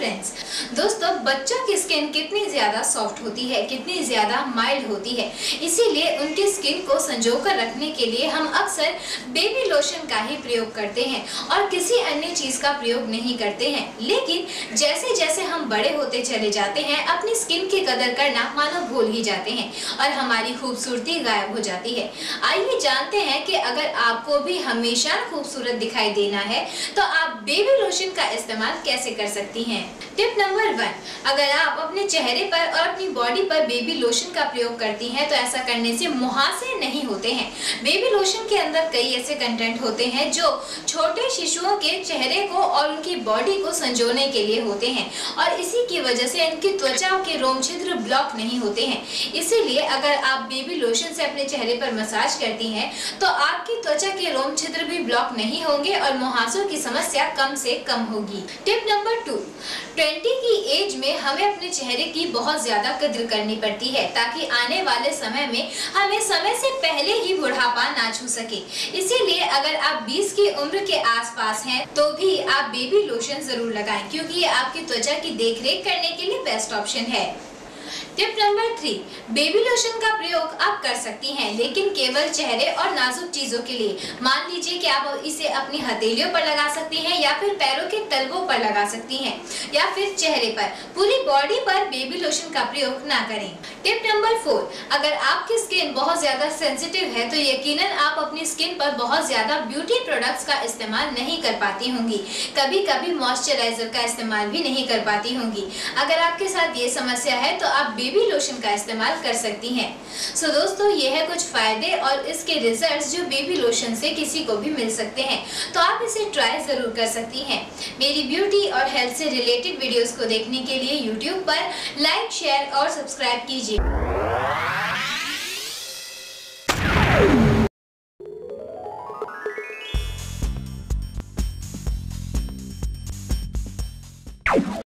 Friends, दोस्तों बच्चों की स्किन कितनी ज़्यादा सॉफ्ट होती है, कितनी ज़्यादा माइल्ड होती है, इसीलिए उनकी स्किन को संजो कर रखने के लिए हम अक्सर बेबी लोशन का ही प्रयोग करते हैं और किसी अन्य चीज़ का प्रयोग नहीं करते हैं। लेकिन जैसे जैसे हम बड़े होते चले जाते हैं अपनी स्किन की कदर करना मानो भूल ही जाते हैं और हमारी खूबसूरती गायब हो जाती है। आइए जानते हैं कि अगर आपको भी हमेशा खूबसूरत दिखाई देना है तो आप बेबी लोशन का इस्तेमाल कैसे कर सकती हैं। टिप नंबर 1, अगर आप अपने चेहरे पर और अपनी बॉडी पर बेबी लोशन का प्रयोग करती हैं तो ऐसा करने से मुहासे नहीं होते हैं। बेबी लोशन के अंदर कई ऐसे कंटेंट होते हैं जो छोटे शिशुओं के चेहरे को और उनकी बॉडी को संजोने के लिए होते हैं और इसी की वजह से इनकी त्वचा के रोम छिद्र ब्लॉक नहीं होते हैं। इसीलिए अगर आप बेबी लोशन से अपने चेहरे पर मसाज करती हैं तो आपकी त्वचा के रोम छिद्र भी ब्लॉक नहीं होंगे और मुहासों की समस्या कम से कम होगी। टिप नंबर 2, 20 की एज में हमें अपने चेहरे की बहुत ज्यादा कदर करनी पड़ती है ताकि आने वाले समय में हमें समय से पहले ही बुढ़ापा ना छू सके। इसीलिए अगर आप 20 की उम्र के आसपास हैं तो भी आप बेबी लोशन जरूर लगाएं क्योंकि ये आपकी त्वचा की देखरेख करने के लिए बेस्ट ऑप्शन है। टिप नंबर 3, बेबी लोशन का प्रयोग आप कर सकती हैं लेकिन केवल चेहरे और नाजुक चीजों के लिए। मान लीजिए कि आप इसे अपनी हथेलियों पर लगा सकती हैं या फिर पैरों के तलवों पर लगा सकती हैं या फिर चेहरे पर, पूरी बॉडी पर बेबी लोशन का प्रयोग ना करें। टिप नंबर 4, अगर आपकी स्किन बहुत ज्यादा सेंसिटिव है तो यकीनन आप अपनी स्किन पर बहुत ज्यादा ब्यूटी प्रोडक्ट्स का इस्तेमाल नहीं कर पाती होंगी, कभी कभी मॉइस्चराइजर का इस्तेमाल भी नहीं कर पाती होंगी। अगर आपके साथ ये समस्या है तो आप बेबी लोशन का इस्तेमाल कर सकती हैं। सो दोस्तों ये है कुछ फायदे और इसके रिजल्ट्स जो बेबी लोशन से किसी को भी मिल सकते हैं, तो आप इसे ट्राई जरूर कर सकती हैं। मेरी ब्यूटी और हेल्थ से रिलेटेड वीडियोस को देखने के लिए यूट्यूब पर लाइक, शेयर और सब्सक्राइब कीजिए।